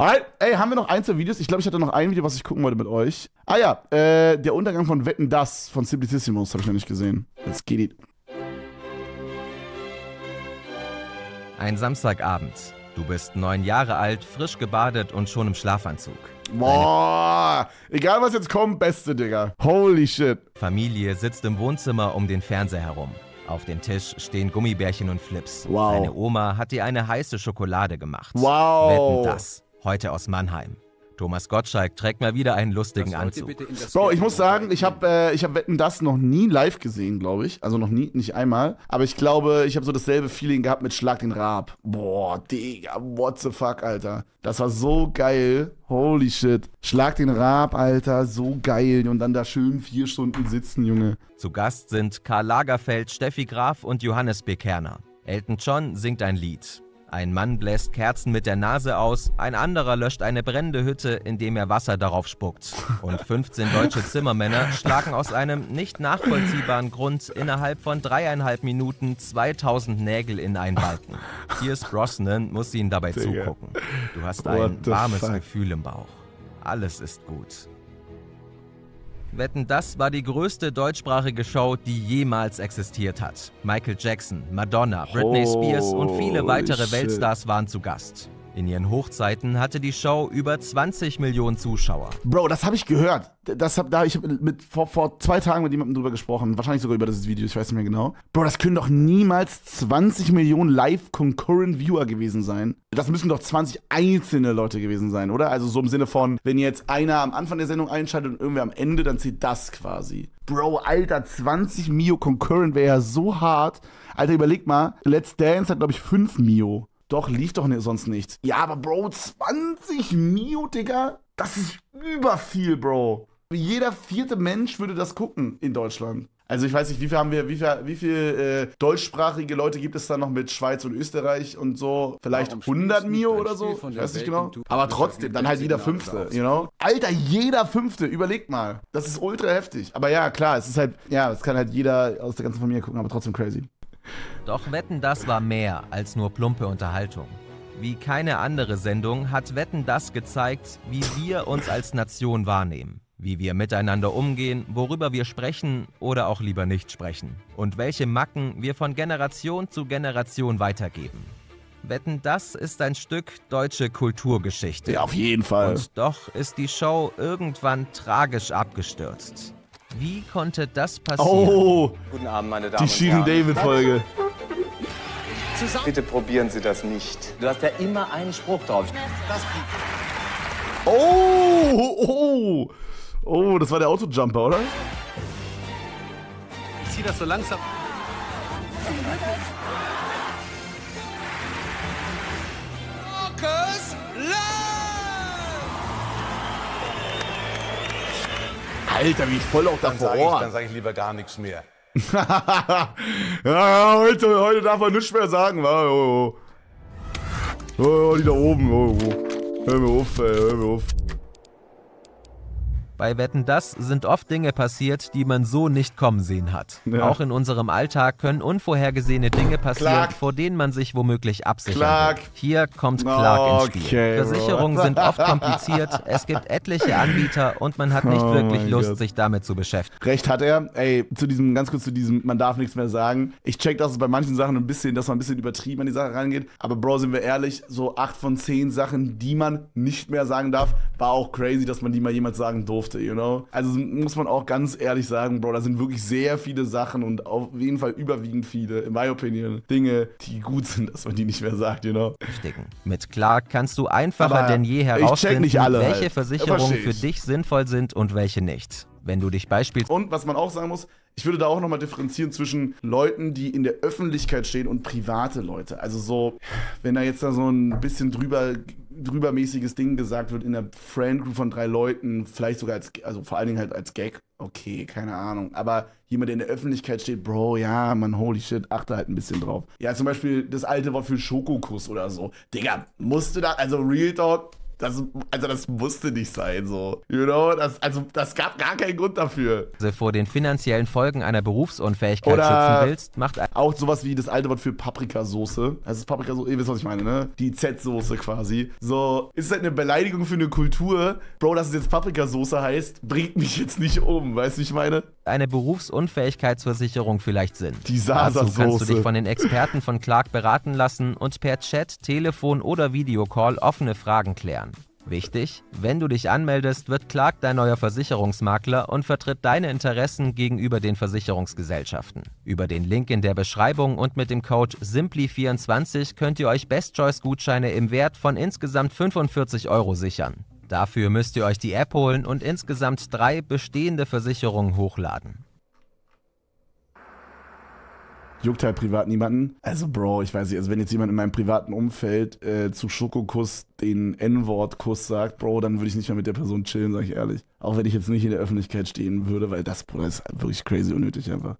Alright, ey, haben wir noch Einzelvideos? Ich glaube, ich hatte noch ein Video, was ich gucken wollte mit euch. Ah ja, der Untergang von Wetten, dass von Simplicissimus habe ich noch nicht gesehen. Let's get it. Ein Samstagabend. Du bist 9 Jahre alt, frisch gebadet und schon im Schlafanzug. Boah, egal was jetzt kommt, beste Digga. Holy shit. Familie sitzt im Wohnzimmer um den Fernseher herum. Auf dem Tisch stehen Gummibärchen und Flips. Wow. Deine Oma hat dir eine heiße Schokolade gemacht. Wow. Wetten, dass. Heute aus Mannheim. Thomas Gottschalk trägt mal wieder einen lustigen Anzug. Bro, ich muss sagen, ich hab Wetten, dass noch nie live gesehen, glaube ich. Also noch nie, nicht einmal. Aber ich glaube, ich habe so dasselbe Feeling gehabt mit Schlag den Raab. Boah, Digga, what the fuck, Alter. Das war so geil. Holy shit. Schlag den Raab, Alter, so geil. Und dann da schön 4 Stunden sitzen, Junge. Zu Gast sind Karl Lagerfeld, Steffi Graf und Johannes B. Kerner. Elton John singt ein Lied. Ein Mann bläst Kerzen mit der Nase aus, ein anderer löscht eine brennende Hütte, indem er Wasser darauf spuckt. Und 15 deutsche Zimmermänner schlagen aus einem nicht nachvollziehbaren Grund innerhalb von 3,5 Minuten 2000 Nägel in einen Balken. Piers Brosnan muss ihnen dabei zugucken. Du hast ein warmes Gefühl im Bauch. Alles ist gut. Wetten, das war die größte deutschsprachige Show, die jemals existiert hat. Michael Jackson, Madonna, Britney Spears und viele weitere Weltstars waren zu Gast. In ihren Hochzeiten hatte die Show über 20 Millionen Zuschauer. Bro, das habe ich gehört. Ich habe vor 2 Tagen mit jemandem drüber gesprochen. Wahrscheinlich sogar über dieses Video, ich weiß nicht mehr genau. Bro, das können doch niemals 20 Millionen Live-Concurrent-Viewer gewesen sein. Das müssen doch 20 einzelne Leute gewesen sein, oder? Also so im Sinne von, wenn jetzt einer am Anfang der Sendung einschaltet und irgendwer am Ende, dann zieht das quasi. Bro, Alter, 20 Mio Concurrent wäre ja so hart. Alter, überleg mal, Let's Dance hat, glaube ich, 5 Mio. Doch, lief doch sonst nichts. Ja, aber Bro, 20 Mio, Digga? Das ist über viel, Bro. Jeder 4. Mensch würde das gucken in Deutschland. Also ich weiß nicht, wie viel deutschsprachige Leute gibt es da noch mit Schweiz und Österreich und so? Vielleicht 100 Mio oder so? Ich weiß nicht genau. Aber trotzdem, dann halt jeder 5., you know? Alter, jeder 5., überlegt mal. Das ist ultra heftig. Aber ja, klar, es ist halt, ja, es kann halt jeder aus der ganzen Familie gucken, aber trotzdem crazy. Doch Wetten, dass war mehr als nur plumpe Unterhaltung. Wie keine andere Sendung hat Wetten, dass gezeigt, wie wir uns als Nation wahrnehmen, wie wir miteinander umgehen, worüber wir sprechen oder auch lieber nicht sprechen und welche Macken wir von Generation zu Generation weitergeben. Wetten, dass ist ein Stück deutsche Kulturgeschichte. Ja, auf jeden Fall. Und doch ist die Show irgendwann tragisch abgestürzt. Wie konnte das passieren? Oh, guten Abend, meine Damen und Herren. Die Shirin David-Folge. Bitte probieren Sie das nicht. Du hast ja immer einen Spruch drauf. Oh, oh, oh, das war der Autojumper, oder? Ich zieh das so langsam. Markus Lanz! Alter, wie ich voll auch da vor Ort. Dann sage ich lieber gar nichts mehr. Ja, heute darf man nichts mehr sagen. Oh, oh. Oh, die da oben. Oh, oh. Hör mir auf, ey, hör mir auf. Bei Wetten, dass sind oft Dinge passiert, die man so nicht kommen sehen hat. Ja. Auch in unserem Alltag können unvorhergesehene Dinge passieren, Clark, vor denen man sich womöglich absichern Clark. Hier kommt Clark ins Spiel. Okay, Versicherungen sind oft kompliziert, es gibt etliche Anbieter und man hat nicht wirklich Lust, sich damit zu beschäftigen. Recht hat er. Ey, ganz kurz zu diesem, man darf nichts mehr sagen. Ich check, dass es bei manchen Sachen ein bisschen, dass man ein bisschen übertrieben an die Sache rangeht. Aber Bro, sind wir ehrlich, so 8 von 10 Sachen, die man nicht mehr sagen darf, war auch crazy, dass man die mal jemals sagen durfte. You know? Also muss man auch ganz ehrlich sagen, Bro, da sind wirklich sehr viele Sachen und auf jeden Fall überwiegend viele, in my opinion, Dinge, die gut sind, dass man die nicht mehr sagt, you know? Mit Clark kannst du einfacher denn je herausfinden, welche Versicherungen für dich sinnvoll sind und welche nicht. Wenn du dich beispielsweise... Und was man auch sagen muss, ich würde da auch nochmal differenzieren zwischen Leuten, die in der Öffentlichkeit stehen und private Leute. Also so, wenn da jetzt da so ein bisschen drübermäßiges Ding gesagt wird in der Friendgroup von 3 Leuten, vielleicht sogar als, also vor allen Dingen halt als Gag, okay, keine Ahnung, aber jemand, der in der Öffentlichkeit steht, Bro, ja, man, holy shit, achte halt ein bisschen drauf. Ja, zum Beispiel das alte Wort für Schokokuss oder so. Digga, musst du da, also Real Talk, Das musste nicht sein, so. You know, das gab gar keinen Grund dafür. Wenn du vor den finanziellen Folgen einer Berufsunfähigkeit schützen willst, macht... Auch sowas wie das alte Wort für Paprikasoße. Das ist Paprikasoße, ihr wisst, was ich meine, ne? Die Z-Soße quasi. So, ist halt eine Beleidigung für eine Kultur. Bro, dass es jetzt Paprikasoße heißt, bringt mich jetzt nicht um, weißt du, ich meine? Eine Berufsunfähigkeitsversicherung vielleicht Sinn. Die Sasa-Soße. Dazu kannst du dich von den Experten von Clark beraten lassen und per Chat, Telefon oder Videocall offene Fragen klären. Wichtig, wenn du dich anmeldest, wird Clark dein neuer Versicherungsmakler und vertritt deine Interessen gegenüber den Versicherungsgesellschaften. Über den Link in der Beschreibung und mit dem Code SIMPLY24 könnt ihr euch Best-Choice-Gutscheine im Wert von insgesamt 45 € sichern. Dafür müsst ihr euch die App holen und insgesamt 3 bestehende Versicherungen hochladen. Juckt halt privat niemanden. Also Bro, ich weiß nicht, also wenn jetzt jemand in meinem privaten Umfeld zu Schokokuss den N-Wort-Kuss sagt, Bro, dann würde ich nicht mehr mit der Person chillen, sag ich ehrlich. Auch wenn ich jetzt nicht in der Öffentlichkeit stehen würde, weil das, Bro, ist wirklich crazy unnötig einfach.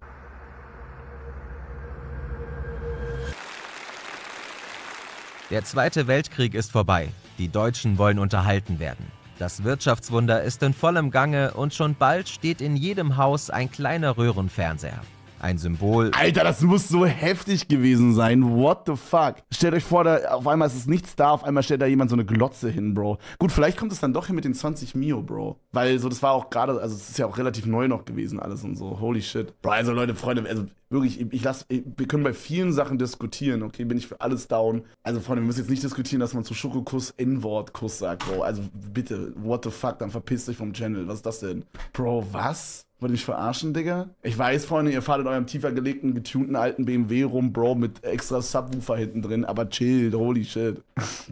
Der Zweite Weltkrieg ist vorbei. Die Deutschen wollen unterhalten werden. Das Wirtschaftswunder ist in vollem Gange und schon bald steht in jedem Haus ein kleiner Röhrenfernseher. Ein Symbol... Alter, das muss so heftig gewesen sein. What the fuck? Stellt euch vor, da, auf einmal ist es nichts da, auf einmal stellt da jemand so eine Glotze hin, Bro. Gut, vielleicht kommt es dann doch hin mit den 20 Mio, Bro. Weil so, das war auch gerade, also es ist ja auch relativ neu noch gewesen alles und so. Holy shit. Bro, also Leute, Freunde, also wirklich, wir können bei vielen Sachen diskutieren, okay? Bin ich für alles down. Also Freunde, wir müssen jetzt nicht diskutieren, dass man zu Schokokuss N-Wort-Kuss sagt, Bro. Also bitte, what the fuck, dann verpisst euch vom Channel. Was ist das denn? Bro, was? Wollt ihr mich verarschen, Digga? Ich weiß, Freunde, ihr fahrt in eurem tiefer gelegten, getunten alten BMW rum, Bro, mit extra Subwoofer hinten drin, aber chillt, holy shit.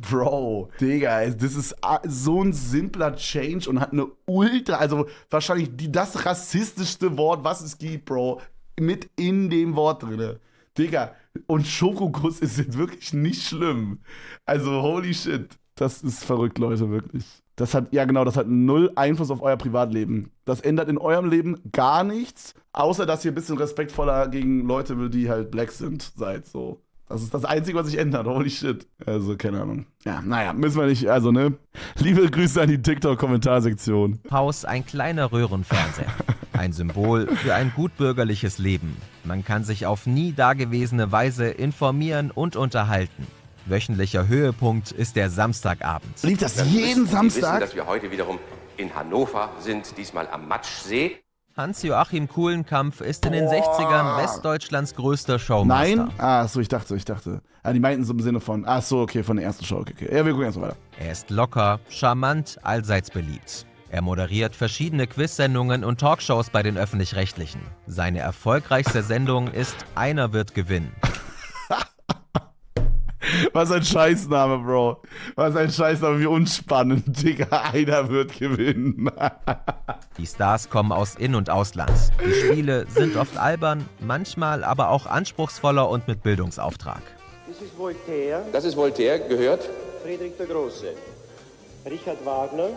Bro, Digga, das ist so ein simpler Change und hat eine ultra, also wahrscheinlich das rassistischste Wort, was es gibt, Bro, mit in dem Wort drin. Digga, und Schokokuss ist jetzt wirklich nicht schlimm. Also, holy shit. Das ist verrückt, Leute, wirklich. Das hat, ja genau, das hat null Einfluss auf euer Privatleben. Das ändert in eurem Leben gar nichts, außer dass ihr ein bisschen respektvoller gegen Leute, die halt black sind, seid, so. Das ist das Einzige, was sich ändert, holy shit. Also, keine Ahnung. Ja, naja, müssen wir nicht, also, ne? Liebe Grüße an die TikTok-Kommentarsektion. Haus, ein kleiner Röhrenfernseher. Ein Symbol für ein gutbürgerliches Leben. Man kann sich auf nie dagewesene Weise informieren und unterhalten. Wöchentlicher Höhepunkt ist der Samstagabend. Lief das jeden Samstag? Wir wissen, dass wir heute wiederum in Hannover sind, diesmal am Matschsee. Hans-Joachim Kuhlenkampf ist in den 60ern Westdeutschlands größter Showmaster. Nein? Ach so, ich dachte. Ah, die meinten es im Sinne von, ach so, okay, von der ersten Show. Okay. Ja, wir gucken erst mal weiter. Er ist locker, charmant, allseits beliebt. Er moderiert verschiedene Quiz-Sendungen und Talkshows bei den Öffentlich-Rechtlichen. Seine erfolgreichste Sendung ist Einer wird gewinnen. Was ein Scheißname, Bro. Was ein Scheißname, wie unspannend, Digga. Einer wird gewinnen. Die Stars kommen aus In- und Ausland. Die Spiele sind oft albern, manchmal aber auch anspruchsvoller und mit Bildungsauftrag. Das ist Voltaire. Das ist Voltaire, gehört? Friedrich der Große, Richard Wagner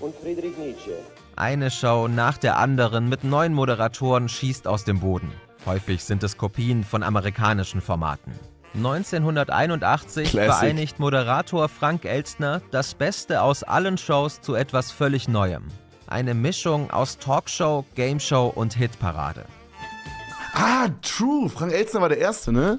und Friedrich Nietzsche. Eine Show nach der anderen mit 9 Moderatoren schießt aus dem Boden. Häufig sind es Kopien von amerikanischen Formaten. 1981 vereinigt Moderator Frank Elstner das Beste aus allen Shows zu etwas völlig Neuem. Eine Mischung aus Talkshow, Gameshow und Hitparade. Ah, true. Frank Elstner war der Erste, ne?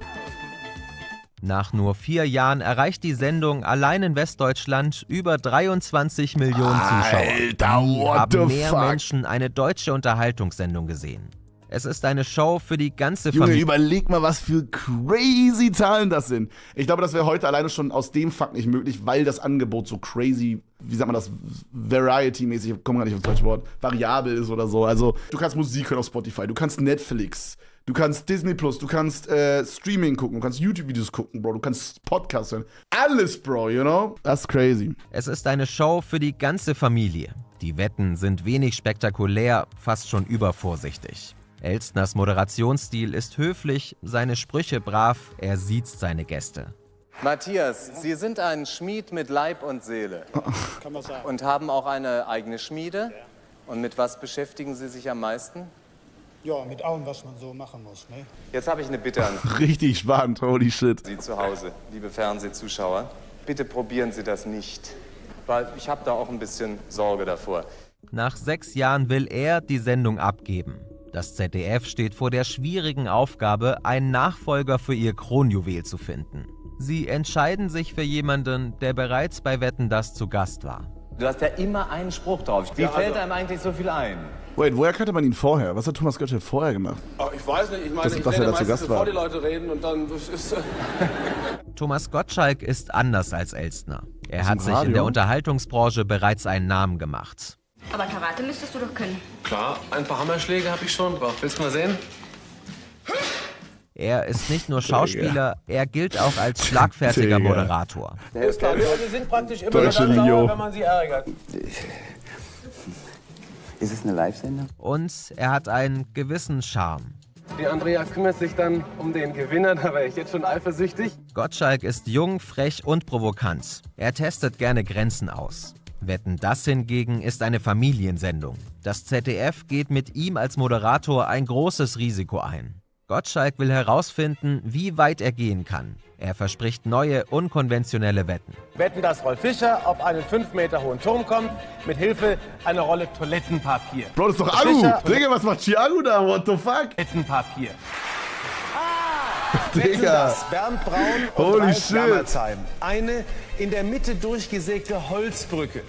Nach nur 4 Jahren erreicht die Sendung allein in Westdeutschland über 23 Millionen Zuschauer. Alter, what the fuck? Mehr Menschen eine deutsche Unterhaltungssendung gesehen. Es ist eine Show für die ganze Familie. Junge, überleg mal, was für crazy Zahlen das sind. Ich glaube, das wäre heute alleine schon aus dem Fakt nicht möglich, weil das Angebot so crazy, wie sagt man das, Variety-mäßig, ich komme gar nicht auf das deutsche Wort, variabel ist oder so. Also, du kannst Musik hören auf Spotify, du kannst Netflix, du kannst Disney+, du kannst Streaming gucken, du kannst YouTube-Videos gucken, Bro, du kannst Podcasts hören. Alles, Bro, you know? Das ist crazy. Es ist eine Show für die ganze Familie. Die Wetten sind wenig spektakulär, fast schon übervorsichtig. Elstners Moderationsstil ist höflich, seine Sprüche brav, er sieht seine Gäste. Matthias, Sie sind ein Schmied mit Leib und Seele. Kann man sagen. Und haben auch eine eigene Schmiede. Ja. Und mit was beschäftigen Sie sich am meisten? Ja, mit allem, was man so machen muss. Ne? Jetzt habe ich eine Bitte an. Richtig spannend, holy shit. Sie zu Hause, liebe Fernsehzuschauer. Bitte probieren Sie das nicht, weil ich habe da auch ein bisschen Sorge davor. Nach 6 Jahren will er die Sendung abgeben. Das ZDF steht vor der schwierigen Aufgabe, einen Nachfolger für ihr Kronjuwel zu finden. Sie entscheiden sich für jemanden, der bereits bei Wetten, dass zu Gast war. Du hast ja immer einen Spruch drauf. Wie fällt einem eigentlich so viel ein? Wait, woher kannte man ihn vorher? Was hat Thomas Gottschalk vorher gemacht? Oh, ich weiß nicht, ich meine, ich rede meistens, bevor die Leute reden und dann... Thomas Gottschalk ist anders als Elstner. Er hat sich in der Unterhaltungsbranche bereits einen Namen gemacht. Aber Karate müsstest du doch können. Klar, ein paar Hammerschläge habe ich schon drauf. Willst du mal sehen? Er ist nicht nur Schauspieler, er gilt auch als schlagfertiger Moderator. Sie sind praktisch immer dann sauer, wenn man sie ärgert. Ist es eine Live-Sendung? Und er hat einen gewissen Charme. Die Andrea kümmert sich dann um den Gewinner, da wäre ich jetzt schon eifersüchtig. Gottschalk ist jung, frech und provokant. Er testet gerne Grenzen aus. Wetten, dass hingegen ist eine Familiensendung. Das ZDF geht mit ihm als Moderator ein großes Risiko ein. Gottschalk will herausfinden, wie weit er gehen kann. Er verspricht neue, unkonventionelle Wetten. Wetten, dass Rolf Fischer auf einen 5 Meter hohen Turm kommt, mit Hilfe einer Rolle Toilettenpapier. Bro, das ist doch Alu! Digga, was macht Chiago da? What the fuck? Toilettenpapier. Ah! Wetten, dass Bernd Braun und Ralf Gammersheim eine in der Mitte durchgesägte Holzbrücke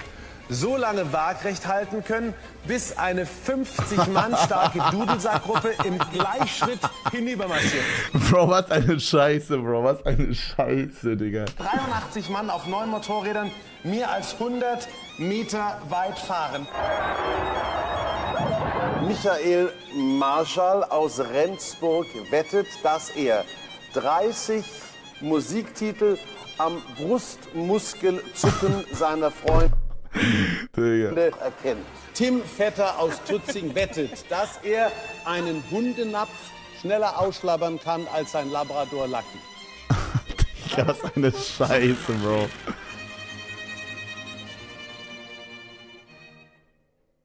so lange waagrecht halten können, bis eine 50 Mann starke Dudelsackgruppe im Gleichschritt hinübermarschiert. Bro, was eine Scheiße, Bro, was eine Scheiße, Digga. 83 Mann auf 9 Motorrädern mehr als 100 Meter weit fahren. Michael Marschall aus Rendsburg wettet, dass er 30 Musiktitel am Brustmuskelzucken seiner Freunde erkennen. Tim Vetter aus Tutzing wettet, dass er einen Hundenapf schneller ausschlabbern kann als sein Labrador Lucky. Digga, was eine Scheiße, Bro.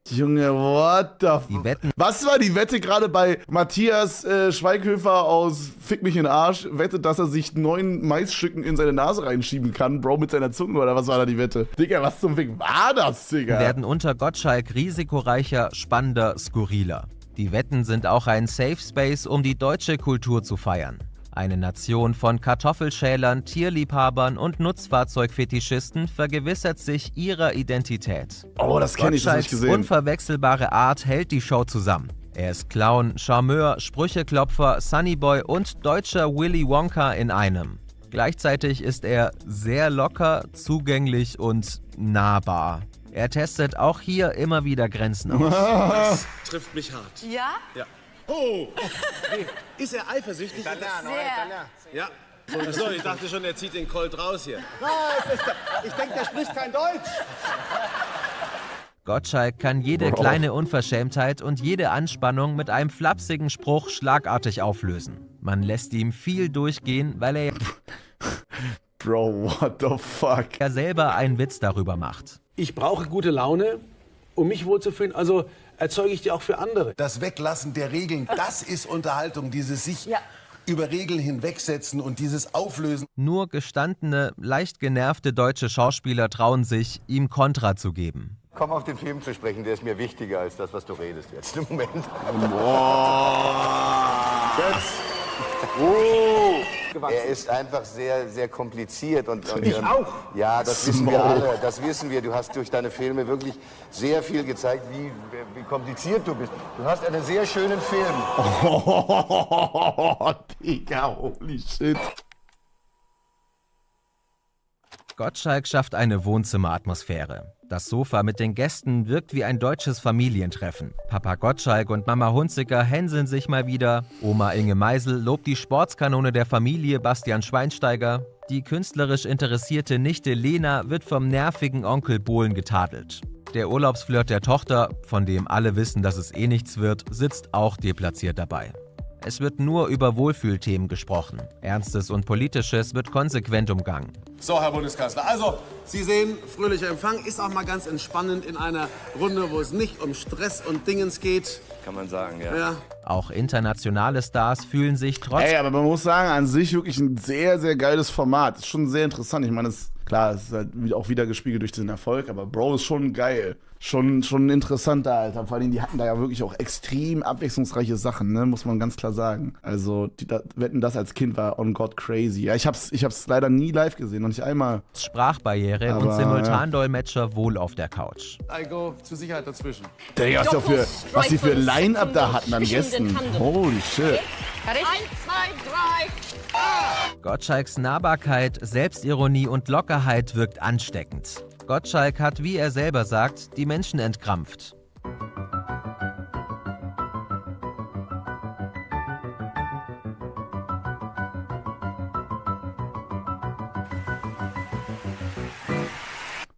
Junge, what the fuck? Was war die Wette gerade bei Matthias Schweighöfer aus Fick mich in den Arsch? Wettet, dass er sich 9 Maisstücken in seine Nase reinschieben kann, Bro, mit seiner Zunge, oder was war da die Wette? Digga, was zum Fick war das, Digga? Werden unter Gottschalk risikoreicher, spannender, skurriler. Die Wetten sind auch ein Safe Space, um die deutsche Kultur zu feiern. Eine Nation von Kartoffelschälern, Tierliebhabern und Nutzfahrzeugfetischisten vergewissert sich ihrer Identität. Oh, das kenne ich, das hab ich gesehen. Unverwechselbare Art hält die Show zusammen. Er ist Clown, Charmeur, Sprücheklopfer, Sunnyboy und deutscher Willy Wonka in einem. Gleichzeitig ist er sehr locker, zugänglich und nahbar. Er testet auch hier immer wieder Grenzen aus. Das trifft mich hart. Ja? Ja. Oh, nee. Ist er eifersüchtig? Sehr. Ja. So, ich dachte schon, er zieht den Colt raus hier. Ich denke, der spricht kein Deutsch. Gottschalk kann jede kleine Unverschämtheit und jede Anspannung mit einem flapsigen Spruch schlagartig auflösen. Man lässt ihm viel durchgehen, weil er Bro, what the fuck? Er selber einen Witz darüber macht. Ich brauche gute Laune, um mich wohlzufühlen, also erzeuge ich die auch für andere. Das Weglassen der Regeln, das ist Unterhaltung, dieses sich über Regeln hinwegsetzen und dieses Auflösen. Nur gestandene, leicht genervte deutsche Schauspieler trauen sich, ihm Kontra zu geben. Komm auf den Film zu sprechen, der ist mir wichtiger als das, was du redest jetzt im Moment. Er ist einfach sehr, sehr kompliziert. Und ich auch. Ja, das wissen wir alle. Das wissen wir. Du hast durch deine Filme wirklich sehr viel gezeigt, wie kompliziert du bist. Du hast einen sehr schönen Film. Oh, Digga, holy shit. Gottschalk schafft eine Wohnzimmeratmosphäre. Das Sofa mit den Gästen wirkt wie ein deutsches Familientreffen. Papa Gottschalk und Mama Hunziker hänseln sich mal wieder. Oma Inge Meisel lobt die Sportskanone der Familie Bastian Schweinsteiger. Die künstlerisch interessierte Nichte Lena wird vom nervigen Onkel Bohlen getadelt. Der Urlaubsflirt der Tochter, von dem alle wissen, dass es eh nichts wird, sitzt auch deplatziert dabei. Es wird nur über Wohlfühlthemen gesprochen. Ernstes und Politisches wird konsequent umgangen. So, Herr Bundeskanzler, also, Sie sehen, fröhlicher Empfang ist auch mal ganz entspannend in einer Runde, wo es nicht um Stress und Dingens geht. Kann man sagen, ja. Auch internationale Stars fühlen sich trotz... Ey, aber man muss sagen, an sich wirklich ein sehr, sehr geiles Format. Ist schon sehr interessant. Ich meine, es Klar, es ist halt auch wieder gespiegelt durch diesen Erfolg, aber Bro ist schon geil. Schon interessanter, Alter. Vor allem, die hatten da ja wirklich auch extrem abwechslungsreiche Sachen, ne? Muss man ganz klar sagen. Also, Wetten, dass als Kind war on God crazy. Ja, ich hab's leider nie live gesehen, noch nicht einmal. Sprachbarriere aber, und Simultandolmetscher wohl auf der Couch. I go zur Sicherheit dazwischen. Digga, was die für Line-Up da hatten an Gästen. Holy shit. 1, 2, 3. Gottschalks Nahbarkeit, Selbstironie und Lockerheit wirkt ansteckend. Gottschalk hat, wie er selber sagt, die Menschen entkrampft.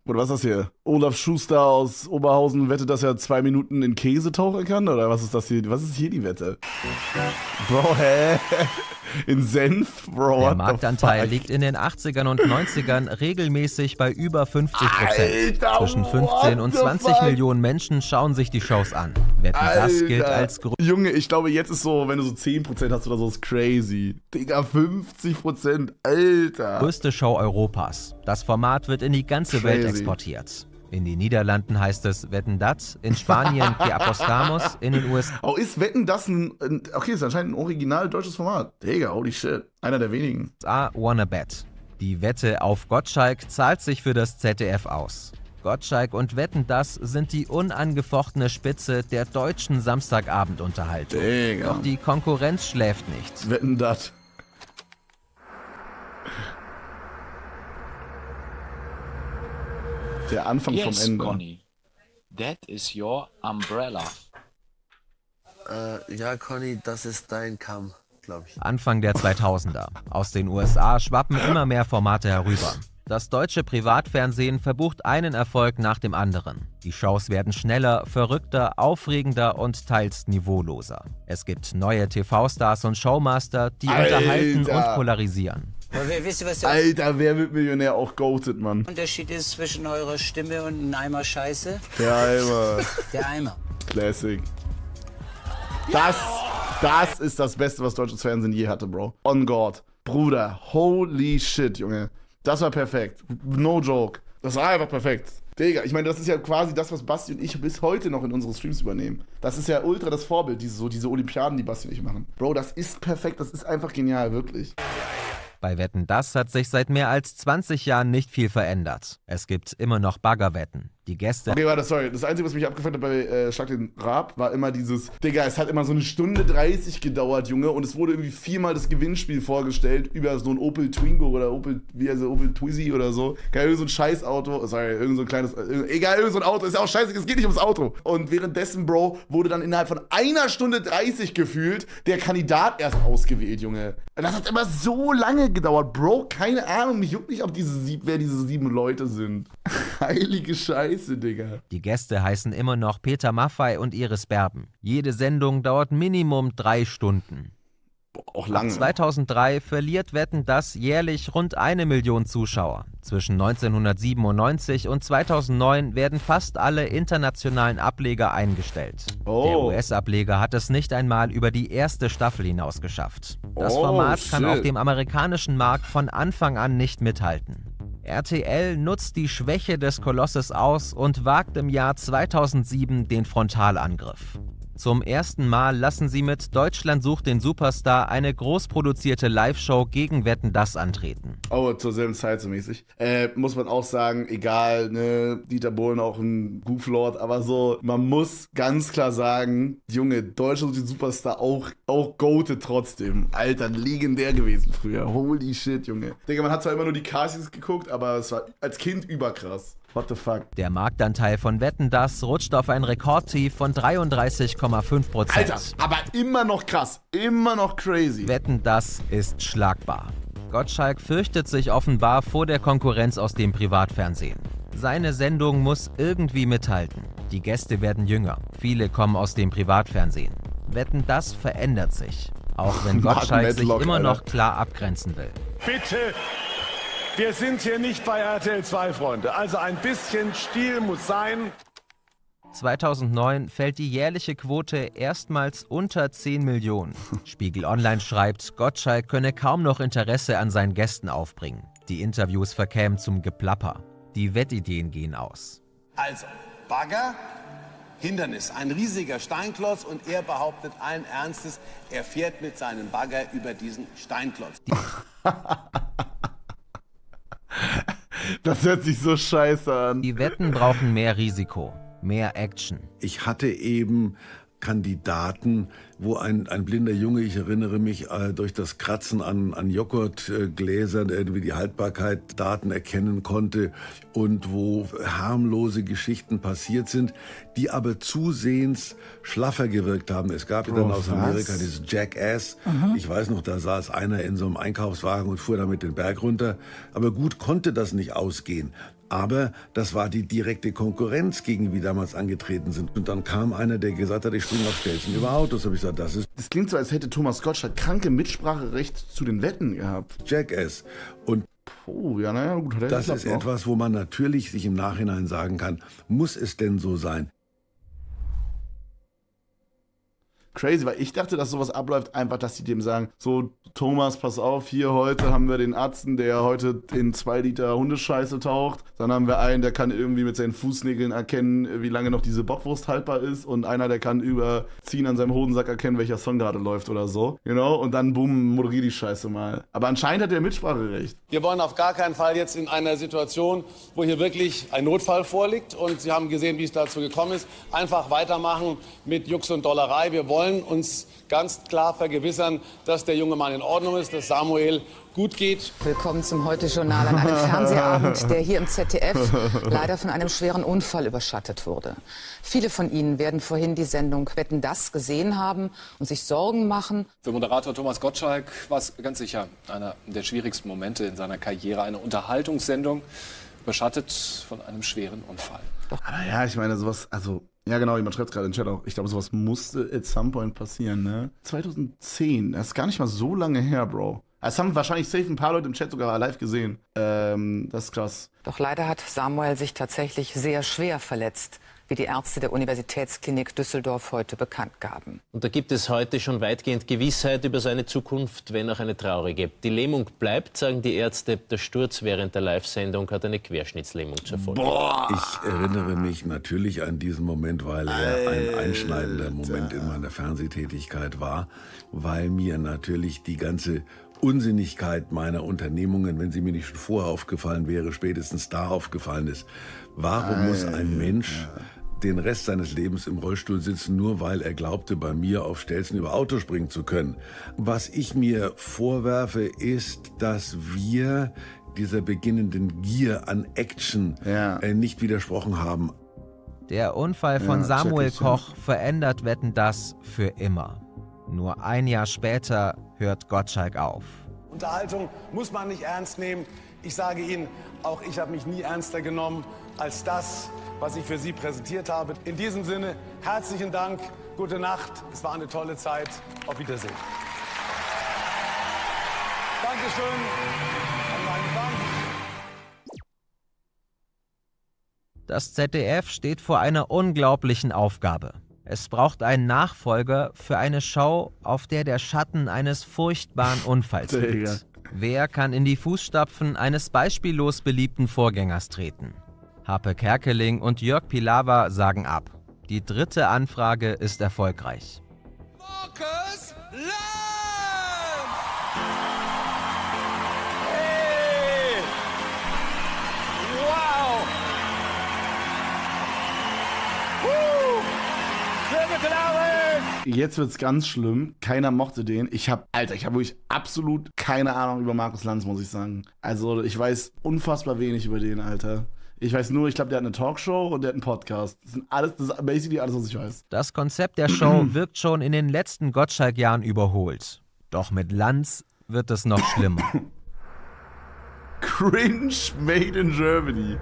Oder was ist das hier? Olaf Schuster aus Oberhausen wettet, dass er 2 Minuten in Käse tauchen kann? Oder was ist das hier? Was ist hier die Wette? Bro, hä? In Senf? Bro, der Marktanteil liegt in den 80ern und 90ern regelmäßig bei über 50%. Alter, zwischen 15 und 20 Millionen Menschen schauen sich die Shows an. Wetten, dass gilt als Grund. Junge, ich glaube, jetzt ist so, wenn du so 10% hast oder so, ist crazy. Digga, 50%, Alter. Größte Show Europas. Das Format wird in die ganze Welt exportiert. In den Niederlanden heißt es Wetten, dass, in Spanien que apostamos, in den USA... Oh, ist Wetten, dass ein... Okay, ist anscheinend ein original deutsches Format. Digga, holy shit. Einer der wenigen. I wanna bet. Die Wette auf Gottschalk zahlt sich für das ZDF aus. Gottschalk und Wetten, dass sind die unangefochtene Spitze der deutschen Samstagabendunterhaltung. Digga. Doch die Konkurrenz schläft nicht. Wetten, dass... Der Anfang vom Ende. Conny, that is your umbrella. Ja, Conny, das ist dein Kamm, glaube ich. Anfang der 2000er. Aus den USA schwappen immer mehr Formate herüber. Das deutsche Privatfernsehen verbucht einen Erfolg nach dem anderen. Die Shows werden schneller, verrückter, aufregender und teils niveauloser. Es gibt neue TV-Stars und Showmaster, die unterhalten und polarisieren. Alter, Wer wird Millionär auch goated, Mann. Der Unterschied ist zwischen eurer Stimme und einem Eimer Scheiße. Der Eimer. Der Eimer. Classic. Das ist das Beste, was deutsches Fernsehen je hatte, Bro. On God. Bruder, holy shit, Junge. Das war perfekt. No joke. Das war einfach perfekt. Digga, ich meine, das ist ja quasi das, was Basti und ich bis heute noch in unsere Streams übernehmen. Das ist ja ultra das Vorbild, diese Olympiaden, die Basti und ich machen. Bro, das ist perfekt. Das ist einfach genial, wirklich. Bei Wetten, dass hat sich seit mehr als 20 Jahren nicht viel verändert. Es gibt immer noch Baggerwetten. Die Gäste... Okay, warte, sorry. Das Einzige, was mich abgefuckt hat bei Schlag den Raab, war immer dieses... Digga, es hat immer so eine Stunde 30 gedauert, Junge. Und es wurde irgendwie 4-mal das Gewinnspiel vorgestellt über so ein Opel Twingo oder Opel... Wie heißt der? Opel Twizy oder so. Geil, irgend so ein Scheißauto. Sorry, irgend so ein kleines... Egal, irgend so ein Auto. Ist ja auch scheißig, es geht nicht ums Auto. Und währenddessen, Bro, wurde dann innerhalb von einer Stunde 30 gefühlt der Kandidat erst ausgewählt, Junge. Das hat immer so lange gedauert, Bro. Keine Ahnung, mich juckt nicht, ob wer diese 7 Leute sind. Heilige Scheiße, Digga. Die Gäste heißen immer noch Peter Maffay und Iris Berben. Jede Sendung dauert Minimum 3 Stunden. Boah, auch lange. Ab 2003 verliert Wetten, dass jährlich rund 1 Million Zuschauer. Zwischen 1997 und 2009 werden fast alle internationalen Ableger eingestellt. Oh. Der US-Ableger hat es nicht einmal über die erste Staffel hinaus geschafft. Das Format kann auf dem amerikanischen Markt von Anfang an nicht mithalten. RTL nutzt die Schwäche des Kolosses aus und wagt im Jahr 2007 den Frontalangriff. Zum ersten Mal lassen sie mit Deutschland sucht den Superstar eine großproduzierte Live-Show gegen Wetten, dass antreten. Oh, zur selben Zeit so mäßig. Muss man auch sagen, egal, ne, Dieter Bohlen auch ein Gooflord, aber so, man muss ganz klar sagen, Junge, Deutschland sucht den Superstar auch goated trotzdem. Alter, legendär gewesen früher. Holy shit, Junge. Digga, man hat zwar immer nur die Castings geguckt, aber es war als Kind überkrass. What the fuck? Der Marktanteil von Wetten, dass rutscht auf ein Rekordtief von 33,5%. Alter, aber immer noch krass, immer noch crazy. Wetten, dass ist schlagbar. Gottschalk fürchtet sich offenbar vor der Konkurrenz aus dem Privatfernsehen. Seine Sendung muss irgendwie mithalten. Die Gäste werden jünger, viele kommen aus dem Privatfernsehen. Wetten, dass verändert sich, auch wenn Gottschalk sich immer noch klar abgrenzen will. Bitte! Wir sind hier nicht bei RTL 2, Freunde. Also ein bisschen Stil muss sein. 2009 fällt die jährliche Quote erstmals unter 10 Millionen. Spiegel Online schreibt, Gottschalk könne kaum noch Interesse an seinen Gästen aufbringen. Die Interviews verkämen zum Geplapper. Die Wettideen gehen aus. Also, Bagger, Hindernis, ein riesiger Steinklotz und er behauptet allen Ernstes, er fährt mit seinem Bagger über diesen Steinklotz. Das hört sich so scheiße an. Die Wetten brauchen mehr Risiko, mehr Action. Ich hatte eben Kandidaten, wo ein blinder Junge, ich erinnere mich, durch das Kratzen an Joghurtgläsern irgendwie die Haltbarkeit Daten erkennen konnte und wo harmlose Geschichten passiert sind, die aber zusehends schlaffer gewirkt haben. Es gab dann aus Amerika dieses Jackass. Mhm. Ich weiß noch, da saß einer in so einem Einkaufswagen und fuhr damit den Berg runter. Aber gut konnte das nicht ausgehen. Aber das war die direkte Konkurrenz, gegen die wir damals angetreten sind. Und dann kam einer, der gesagt hat, ich springe auf Stelzen über Autos. Habe ich gesagt, das ist... Das klingt so, als hätte Thomas Gottschalk kranke Mitspracherecht zu den Wetten gehabt. Jackass. Und das ist etwas, wo man natürlich sich im Nachhinein sagen kann, muss es denn so sein? Crazy, weil ich dachte, dass sowas abläuft, einfach, dass die dem sagen, so, Thomas, pass auf, hier heute haben wir den Atzen, der heute in 2 Liter Hundescheiße taucht, dann haben wir einen, der kann irgendwie mit seinen Fußnägeln erkennen, wie lange noch diese Bockwurst haltbar ist und einer, der kann überziehen an seinem Hodensack erkennen, welcher Song gerade läuft oder so, you know, und dann, boom, moderier die Scheiße mal. Aber anscheinend hat der Mitspracherecht. Wir wollen auf gar keinen Fall jetzt in einer Situation, wo hier wirklich ein Notfall vorliegt und Sie haben gesehen, wie es dazu gekommen ist, einfach weitermachen mit Jux und Dollerei. Wir wollen uns ganz klar vergewissern, dass der junge Mann in Ordnung ist, dass Samuel gut geht. Willkommen zum Heute-Journal an einem Fernsehabend, der hier im ZDF leider von einem schweren Unfall überschattet wurde. Viele von Ihnen werden vorhin die Sendung Wetten, dass gesehen haben und sich Sorgen machen. Für Moderator Thomas Gottschalk war es ganz sicher einer der schwierigsten Momente in seiner Karriere, eine Unterhaltungssendung überschattet von einem schweren Unfall. Aber ja, ich meine, sowas, also... Ja genau, jemand schreibt es gerade in den Chat auch. Ich glaube, sowas musste at some point passieren, ne? 2010, das ist gar nicht mal so lange her, Bro. Das haben wahrscheinlich safe ein paar Leute im Chat sogar live gesehen. Das ist krass. Doch leider hat Samuel sich tatsächlich sehr schwer verletzt, wie die Ärzte der Universitätsklinik Düsseldorf heute bekannt gaben. Und da gibt es heute schon weitgehend Gewissheit über seine Zukunft, wenn auch eine traurige. Die Lähmung bleibt, sagen die Ärzte. Der Sturz während der Live-Sendung hat eine Querschnittslähmung zur Folge. Boah. Ich erinnere mich natürlich an diesen Moment, weil er ein einschneidender Moment in meiner Fernsehtätigkeit war, weil mir natürlich die ganze Unsinnigkeit meiner Unternehmungen, wenn sie mir nicht schon vorher aufgefallen wäre, spätestens da aufgefallen ist. Warum muss ein Mensch den Rest seines Lebens im Rollstuhl sitzen, nur weil er glaubte, bei mir auf Stelzen über Auto springen zu können? Was ich mir vorwerfe, ist, dass wir dieser beginnenden Gier an Action nicht widersprochen haben. Der Unfall von Samuel Koch verändert Wetten, dass für immer. Nur ein Jahr später hört Gottschalk auf. Unterhaltung muss man nicht ernst nehmen. Ich sage Ihnen, auch ich habe mich nie ernster genommen als das, was ich für Sie präsentiert habe. In diesem Sinne, herzlichen Dank, gute Nacht. Es war eine tolle Zeit. Auf Wiedersehen. Dankeschön an meinen Dank. Das ZDF steht vor einer unglaublichen Aufgabe. Es braucht einen Nachfolger für eine Show, auf der der Schatten eines furchtbaren Unfalls liegt. Wer kann in die Fußstapfen eines beispiellos beliebten Vorgängers treten? Hape Kerkeling und Jörg Pilawa sagen ab. Die dritte Anfrage ist erfolgreich. Markus Lanz! Hey! Wow! Jetzt wird's ganz schlimm. Keiner mochte den. Ich habe wirklich absolut keine Ahnung über Markus Lanz, muss ich sagen. Also ich weiß unfassbar wenig über den, Alter. Ich weiß nur, ich glaube, der hat eine Talkshow und der hat einen Podcast. Das ist basically alles, was ich weiß. Das Konzept der Show wirkt schon in den letzten Gottschalk-Jahren überholt. Doch mit Lanz wird es noch schlimmer. Cringe made in Germany.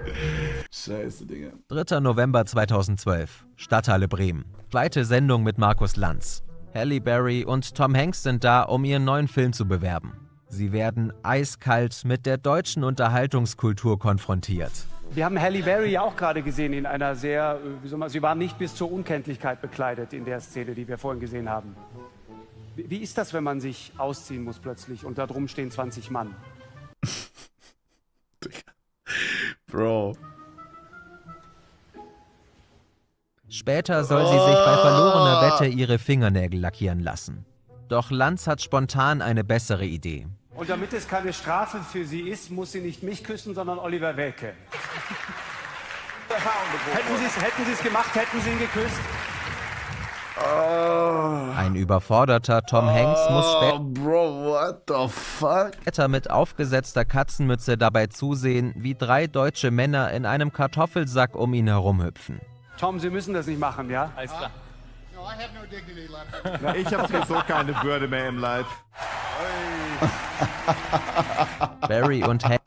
Scheiße, Digga. 3. November 2012, Stadthalle Bremen. Zweite Sendung mit Markus Lanz. Halle Berry und Tom Hanks sind da, um ihren neuen Film zu bewerben. Sie werden eiskalt mit der deutschen Unterhaltungskultur konfrontiert. Wir haben Halle Berry ja auch gerade gesehen in einer sehr, sie war nicht bis zur Unkenntlichkeit bekleidet in der Szene, die wir vorhin gesehen haben. Wie ist das, wenn man sich ausziehen muss plötzlich und da drum stehen 20 Mann? Bro. Später soll sie sich bei verlorener Wette ihre Fingernägel lackieren lassen. Doch Lanz hat spontan eine bessere Idee. Und damit es keine Strafe für sie ist, muss sie nicht mich küssen, sondern Oliver Welke. Hätten sie es gemacht, hätten sie ihn geküsst. Ein überforderter Tom Hanks muss später mit aufgesetzter Katzenmütze dabei zusehen, wie drei deutsche Männer in einem Kartoffelsack um ihn herumhüpfen. Tom, Sie müssen das nicht machen, ja? Alles klar. Ich habe sowieso keine Würde mehr im Leib. Barry und Hank.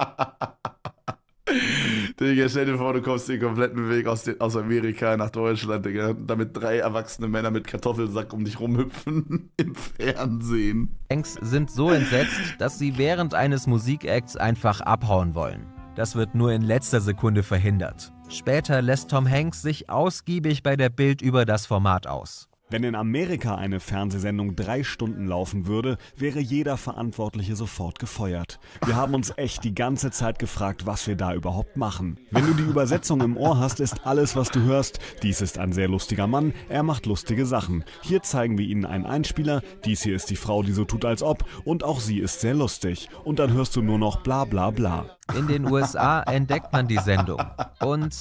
Digga, stell dir vor, du kommst den kompletten Weg aus Amerika nach Deutschland, Digga, damit drei erwachsene Männer mit Kartoffelsack um dich rumhüpfen im Fernsehen. Hanks sind so entsetzt, dass sie während eines Musikacts einfach abhauen wollen. Das wird nur in letzter Sekunde verhindert. Später lässt Tom Hanks sich ausgiebig bei der Bild über das Format aus. Wenn in Amerika eine Fernsehsendung 3 Stunden laufen würde, wäre jeder Verantwortliche sofort gefeuert. Wir haben uns echt die ganze Zeit gefragt, was wir da überhaupt machen. Wenn du die Übersetzung im Ohr hast, ist alles, was du hörst: Dies ist ein sehr lustiger Mann, er macht lustige Sachen. Hier zeigen wir Ihnen einen Einspieler, dies hier ist die Frau, die so tut, als ob, und auch sie ist sehr lustig. Und dann hörst du nur noch bla bla bla. In den USA entdeckt man die Sendung und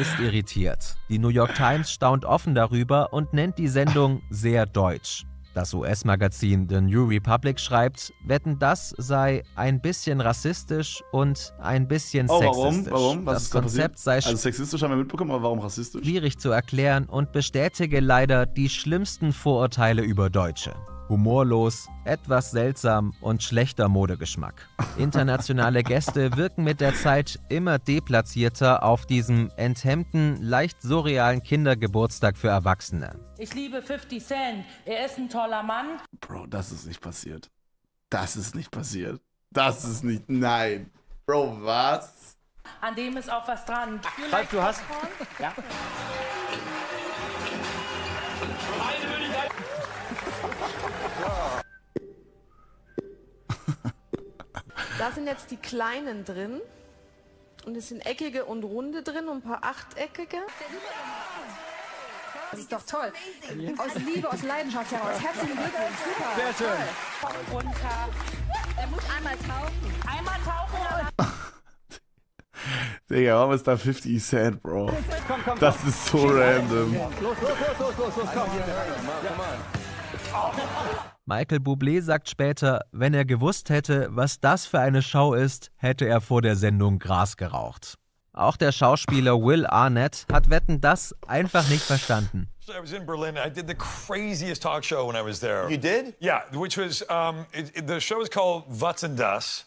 ist irritiert. Die New York Times staunt offen darüber und nennt die Sendung sehr deutsch. Das US-Magazin The New Republic schreibt, Wetten, dass sei ein bisschen rassistisch und ein bisschen sexistisch. Warum? Was ist da passiert? Das Konzept sei sexistisch, haben wir mitbekommen, aber warum rassistisch? Schwierig zu erklären und bestätige leider die schlimmsten Vorurteile über Deutsche. Humorlos, etwas seltsam und schlechter Modegeschmack. Internationale Gäste wirken mit der Zeit immer deplatzierter auf diesem enthemmten, leicht surrealen Kindergeburtstag für Erwachsene. Ich liebe 50 Cent, er ist ein toller Mann. Bro, das ist nicht passiert. Das ist nicht passiert. Das ist nicht, nein. Bro, was? An dem ist auch was dran. Ralf, du hast... Ja. Da sind jetzt die kleinen drin und es sind eckige und runde drin und ein paar achteckige. Das ist doch toll. Aus Liebe, aus Leidenschaft heraus. Herzlichen Glückwunsch. Super. Sehr schön. Runter. Er muss einmal tauchen. Einmal tauchen. Digga, warum ist da 50 Cent, Bro? Komm. Das ist so random. Los, komm. Michael Bublé sagt später, wenn er gewusst hätte, was das für eine Show ist, hätte er vor der Sendung Gras geraucht. Auch der Schauspieler Will Arnett hat Wetten, dass einfach nicht verstanden. I was in Berlin. I did the craziest talk show when I was there. You did? Yeah, which was the show is called Wetten, dass.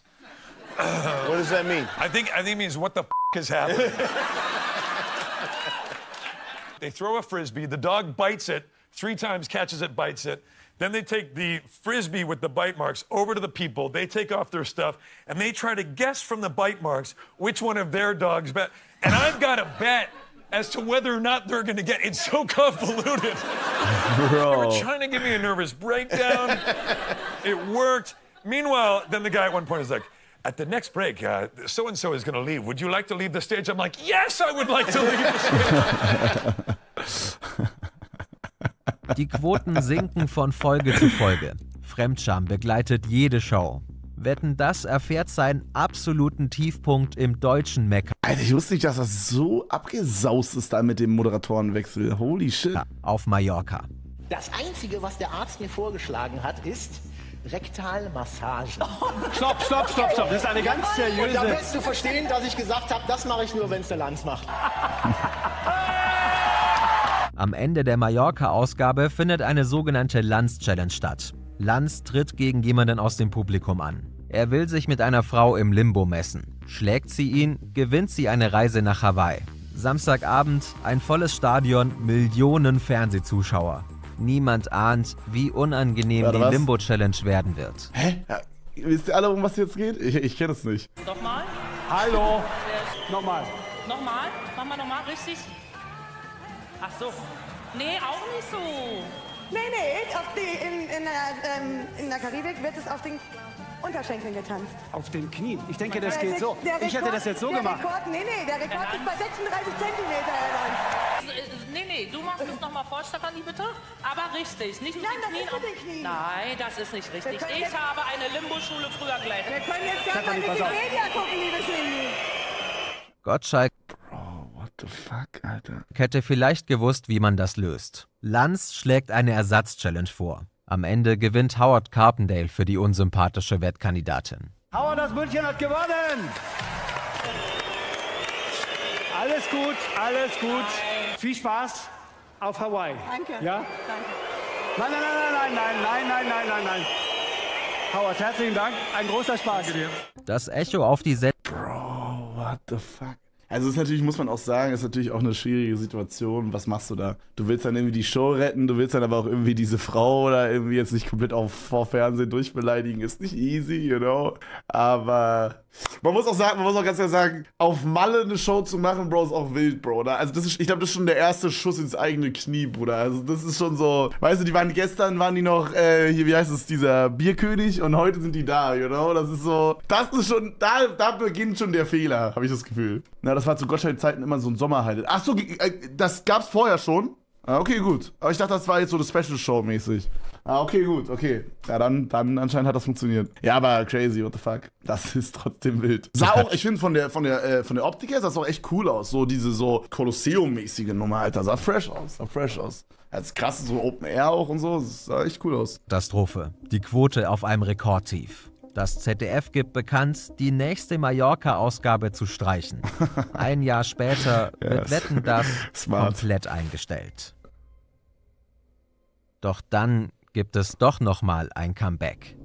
What does that mean? I think it means what the f*** is happening. They throw a frisbee, the dog bites it 3 times, catches it, bites it. Then they take the frisbee with the bite marks over to the people. They take off their stuff and they try to guess from the bite marks which one of their dogs bet. And I've got a bet as to whether or not they're going to get. It's so convoluted. Bro. They were trying to give me a nervous breakdown. It worked. Meanwhile, then the guy at one point is like, at the next break, so and so is going to leave. Would you like to leave the stage? I'm like, yes, I would like to leave the stage. Die Quoten sinken von Folge zu Folge. Fremdscham begleitet jede Show. Wetten, dass erfährt seinen absoluten Tiefpunkt im deutschen Mekka. Alter, ich wusste nicht, dass das so abgesaust ist da mit dem Moderatorenwechsel. Holy shit. Auf Mallorca. Das Einzige, was der Arzt mir vorgeschlagen hat, ist Rektalmassage. Stopp. Das ist eine ganz seriöse... Und da wirst du verstehen, dass ich gesagt habe, das mache ich nur, wenn es der Lanz macht. Am Ende der Mallorca-Ausgabe findet eine sogenannte Lanz-Challenge statt. Lanz tritt gegen jemanden aus dem Publikum an. Er will sich mit einer Frau im Limbo messen. Schlägt sie ihn, gewinnt sie eine Reise nach Hawaii. Samstagabend, ein volles Stadion, Millionen Fernsehzuschauer. Niemand ahnt, wie unangenehm die Limbo-Challenge werden wird. Hä? Ja, wisst ihr alle, um was jetzt geht? Ich kenne es nicht. Nochmal? Hallo! Nochmal. Nochmal? Machen wir nochmal richtig? Ach so. Nee, auch nicht so. Nee, auf die, in der Karibik wird es auf den Unterschenkeln getanzt. Auf den Knien? Ich denke, das geht so. Ich hätte das jetzt so gemacht. Der Rekord ist bei 36 Zentimeter. Nee, du machst es nochmal vor, Stefanie, bitte. Aber richtig, nicht mit den Knien. Nein, das ist mit den Knien. Nein, das ist nicht richtig. Ich habe eine Limbo-Schule früher geleitet. Wir können jetzt gerne mal Wikipedia gucken, liebes Lindy. Gottschalk. What the fuck, Alter. Hätte vielleicht gewusst, wie man das löst. Lanz schlägt eine Ersatzchallenge vor. Am Ende gewinnt Howard Carpendale für die unsympathische Wettkandidatin. Howard aus München hat gewonnen! Alles gut, alles gut. Nein. Viel Spaß auf Hawaii. Danke. Ja? Danke. Nein, nein, nein, nein, nein, nein, nein, nein, nein, nein. Howard, herzlichen Dank. Ein großer Spaß. Danke dir. Das Echo auf die Set. Bro, what the fuck? Also ist natürlich, muss man auch sagen, ist natürlich auch eine schwierige Situation. Was machst du da? Du willst dann irgendwie die Show retten, du willst dann aber auch irgendwie diese Frau oder irgendwie jetzt nicht komplett vor Fernsehen durchbeleidigen. Ist nicht easy, you know? Aber man muss auch sagen, man muss auch ganz klar sagen, auf Malle eine Show zu machen, Bro, ist auch wild, Bro. Oder? Also das ist, ich glaube, das ist schon der erste Schuss ins eigene Knie, Bruder. Also das ist schon so, weißt du, die waren gestern, waren die noch, hier, wie heißt es, dieser Bierkönig und heute sind die da, you know? Das ist so, das ist schon, da beginnt schon der Fehler, habe ich das Gefühl. Na, das war zu Gottschalk-Zeiten immer so ein Sommer-Highlight. Ach so, das gab's vorher schon? Ah, okay, gut. Aber ich dachte, das war jetzt so eine Special-Show-mäßig. Ah, okay, gut, okay. Ja, dann anscheinend hat das funktioniert. Ja, aber crazy, what the fuck. Das ist trotzdem wild. Sah auch, ich finde, von der Optik her sah es auch echt cool aus. So diese so Kolosseum-mäßige Nummer, Alter. Sah fresh aus, sah fresh aus. Das ist krass, so Open Air auch und so. Das sah echt cool aus. Katastrophe. Die Quote auf einem Rekordtief. Das ZDF gibt bekannt, die nächste Mallorca-Ausgabe zu streichen. Ein Jahr später wird Wetten, dass komplett eingestellt. Doch dann gibt es doch nochmal ein Comeback.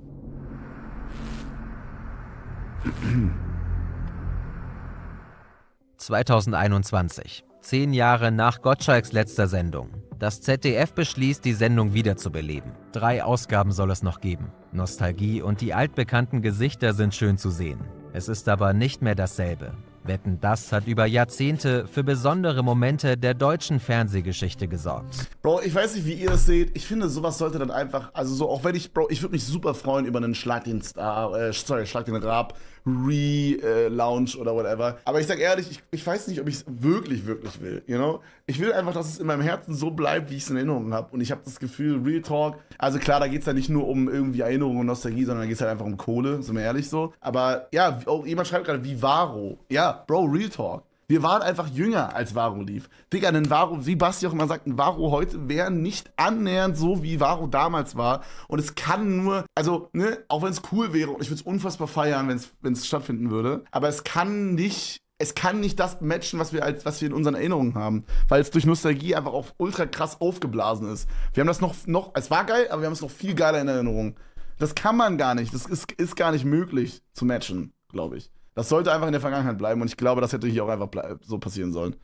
2021, 10 Jahre nach Gottschalks letzter Sendung. Das ZDF beschließt, die Sendung wiederzubeleben. 3 Ausgaben soll es noch geben. Nostalgie und die altbekannten Gesichter sind schön zu sehen. Es ist aber nicht mehr dasselbe. Wetten, dass hat über Jahrzehnte für besondere Momente der deutschen Fernsehgeschichte gesorgt. Bro, ich weiß nicht, wie ihr das seht. Ich finde, sowas sollte dann einfach, also so, auch wenn ich, Bro, ich würde mich super freuen über einen Schlag den Raab, Relaunch oder whatever. Aber ich sag ehrlich, ich weiß nicht, ob ich es wirklich will, you know? Ich will einfach, dass es in meinem Herzen so bleibt, wie ich es in Erinnerung habe. Und ich habe das Gefühl, Real Talk, also klar, da geht es ja nicht nur um irgendwie Erinnerungen und Nostalgie, sondern da geht es halt einfach um Kohle, sind wir ehrlich so. Aber ja, auch jemand schreibt gerade, wie Varo. Ja, Bro, Real Talk. Wir waren einfach jünger, als Varo lief. Digga, ein Varo, wie Basti auch immer sagt, ein Varo heute wäre nicht annähernd so, wie Varo damals war. Und es kann nur, also, ne, auch wenn es cool wäre und ich würde es unfassbar feiern, wenn es stattfinden würde, aber es kann nicht das matchen, was wir in unseren Erinnerungen haben, weil es durch Nostalgie einfach auch ultra krass aufgeblasen ist. Wir haben das noch es war geil, aber wir haben es noch viel geiler in Erinnerung. Das kann man gar nicht, das ist gar nicht möglich zu matchen, glaube ich. Das sollte einfach in der Vergangenheit bleiben und ich glaube, das hätte hier auch einfach so passieren sollen.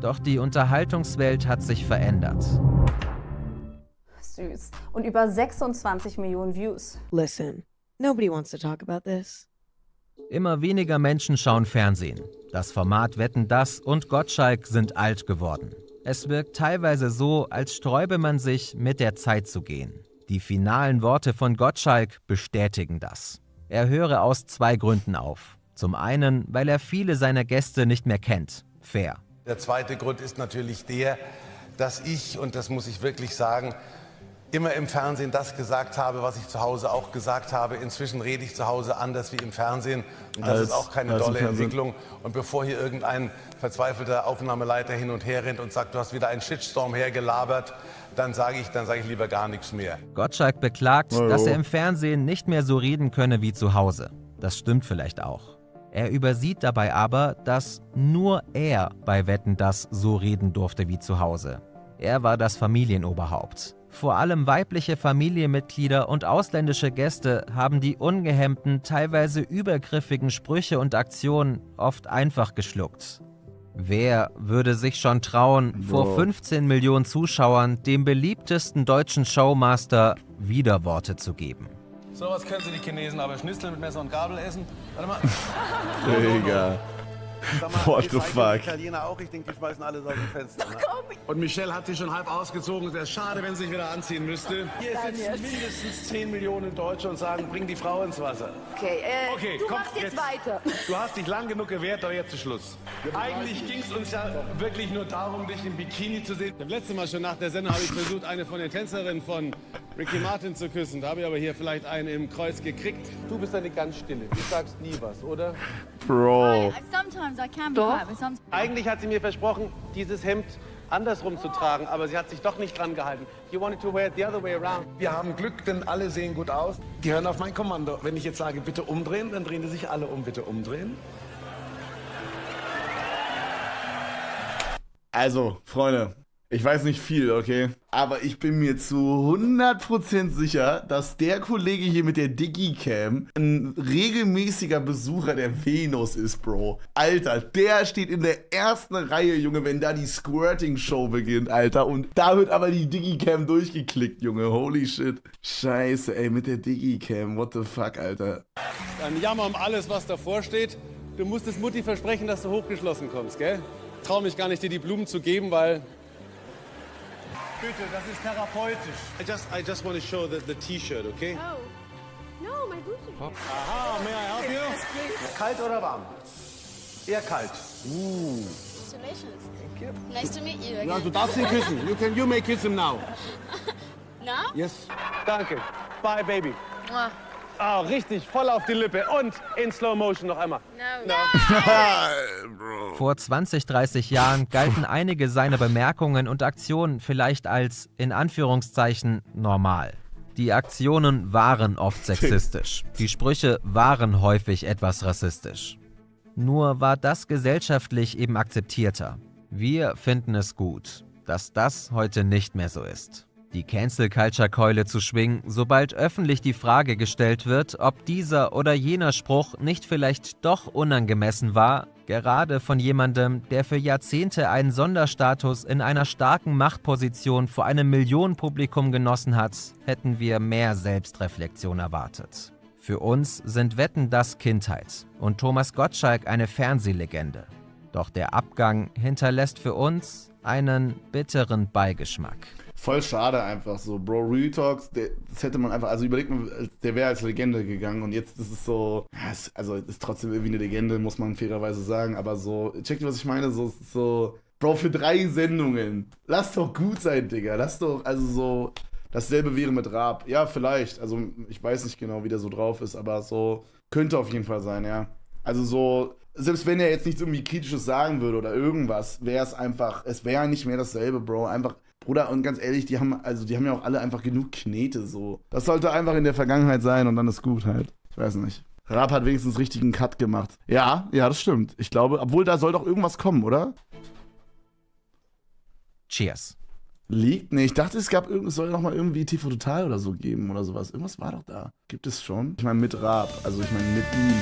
Doch die Unterhaltungswelt hat sich verändert. Süß. Und über 26 Millionen Views. Listen, nobody wants to talk about this. Immer weniger Menschen schauen Fernsehen. Das Format Wetten, dass und Gottschalk sind alt geworden. Es wirkt teilweise so, als sträube man sich, mit der Zeit zu gehen. Die finalen Worte von Gottschalk bestätigen das. Er höre aus 2 Gründen auf. Zum einen, weil er viele seiner Gäste nicht mehr kennt. Fair. Der zweite Grund ist natürlich der, dass ich, und das muss ich wirklich sagen, immer im Fernsehen das gesagt habe, was ich zu Hause auch gesagt habe. Inzwischen rede ich zu Hause anders wie im Fernsehen. Und das ist auch keine dolle Entwicklung. Und bevor hier irgendein verzweifelter Aufnahmeleiter hin und her rennt und sagt, du hast wieder einen Shitstorm hergelabert, dann sage ich lieber gar nichts mehr. Gottschalk beklagt, dass er im Fernsehen nicht mehr so reden könne wie zu Hause. Das stimmt vielleicht auch. Er übersieht dabei aber, dass nur er bei Wetten, dass so reden durfte wie zu Hause. Er war das Familienoberhaupt. Vor allem weibliche Familienmitglieder und ausländische Gäste haben die ungehemmten, teilweise übergriffigen Sprüche und Aktionen oft einfach geschluckt. Wer würde sich schon trauen, vor 15 Millionen Zuschauern dem beliebtesten deutschen Showmaster Widerworte zu geben? So was können sie die Chinesen, aber Schnitzel mit Messer und Gabel essen. Warte mal. Digga. What the fuck? Italiener auch, ich denke, die schmeißen alles aus dem Fenster. Ne? Und Michelle hat sie schon halb ausgezogen. Es wäre schade, wenn sie sich wieder anziehen müsste. Hier sitzen mindestens 10 Millionen Deutsche und sagen, bring die Frau ins Wasser. Okay, okay, du komm, machst jetzt weiter. Du hast dich lang genug gewehrt, aber jetzt ist Schluss. Eigentlich ging es uns ja wirklich nur darum, dich im Bikini zu sehen. Das letzte Mal schon nach der Sendung habe ich versucht, eine von den Tänzerinnen von Ricky Martin zu küssen. Da habe ich aber hier vielleicht einen im Kreuz gekriegt. Du bist eine ganz Stille. Du sagst nie was, oder? Bro. Doch. Eigentlich hat sie mir versprochen, dieses Hemd andersrum zu tragen, aber sie hat sich doch nicht dran gehalten. You wanted to wear it the other way around. Wir haben Glück, denn alle sehen gut aus. Die hören auf mein Kommando. Wenn ich jetzt sage, bitte umdrehen, dann drehen die sich alle um. Bitte umdrehen. Also, Freunde, ich weiß nicht viel, okay? Aber ich bin mir zu 100% sicher, dass der Kollege hier mit der Digicam ein regelmäßiger Besucher der Venus ist, Bro. Alter, der steht in der ersten Reihe, Junge, wenn da die Squirting-Show beginnt, Alter. Und da wird aber die Digicam durchgeklickt, Junge. Holy shit. Scheiße, ey, mit der Digicam. What the fuck, Alter. Dann jammer um alles, was davor steht. Du musstest Mutti versprechen, dass du hochgeschlossen kommst, gell? Trau mich gar nicht, dir die Blumen zu geben, weil... Bitte, das ist therapeutisch. I just want to show the T-Shirt, okay? Oh. No, my booty. Aha, may I help you? Yes, please. Kalt oder warm? Eher kalt. Congratulations. Thank you. Nice to meet you again. Ja, du darfst ihn küssen. You may kiss him now. Now? Yes. Danke. Bye, baby. Ah, richtig, voll auf die Lippe und in Slow Motion noch einmal. No. No. Vor 20, 30 Jahren galten einige seiner Bemerkungen und Aktionen vielleicht als, in Anführungszeichen, normal. Die Aktionen waren oft sexistisch, die Sprüche waren häufig etwas rassistisch. Nur war das gesellschaftlich eben akzeptierter. Wir finden es gut, dass das heute nicht mehr so ist. Die Cancel-Culture-Keule zu schwingen, sobald öffentlich die Frage gestellt wird, ob dieser oder jener Spruch nicht vielleicht doch unangemessen war, gerade von jemandem, der für Jahrzehnte einen Sonderstatus in einer starken Machtposition vor einem Millionenpublikum genossen hat, hätten wir mehr Selbstreflexion erwartet. Für uns sind Wetten, dass Kindheit und Thomas Gottschalk eine Fernsehlegende. Doch der Abgang hinterlässt für uns einen bitteren Beigeschmack. Voll schade einfach so, Bro, Real Talks, das hätte man einfach, also überlegt man, der wäre als Legende gegangen und jetzt ist es so, also ist trotzdem irgendwie eine Legende, muss man fairerweise sagen, aber so, checkt ihr, was ich meine, so, Bro, für 3 Sendungen, lass doch gut sein, Digga, lass doch, also so, dasselbe wäre mit Raab, ja, vielleicht, also ich weiß nicht genau, wie der so drauf ist, aber so, könnte auf jeden Fall sein, ja, also so, selbst wenn er jetzt nichts irgendwie Kritisches sagen würde oder irgendwas, wäre es einfach, es wäre nicht mehr dasselbe, Bro, einfach, Bruder, und ganz ehrlich, die haben ja auch alle einfach genug Knete, so. Das sollte einfach in der Vergangenheit sein und dann ist gut halt. Ich weiß nicht. Raab hat wenigstens richtigen Cut gemacht. Ja, ja, das stimmt. Ich glaube, obwohl da soll doch irgendwas kommen, oder? Cheers. Liegt? Nee, ich dachte, es soll noch mal irgendwie TV Total oder so geben oder sowas. Irgendwas war doch da. Gibt es schon? Ich meine mit Raab, also ich meine mit ihm.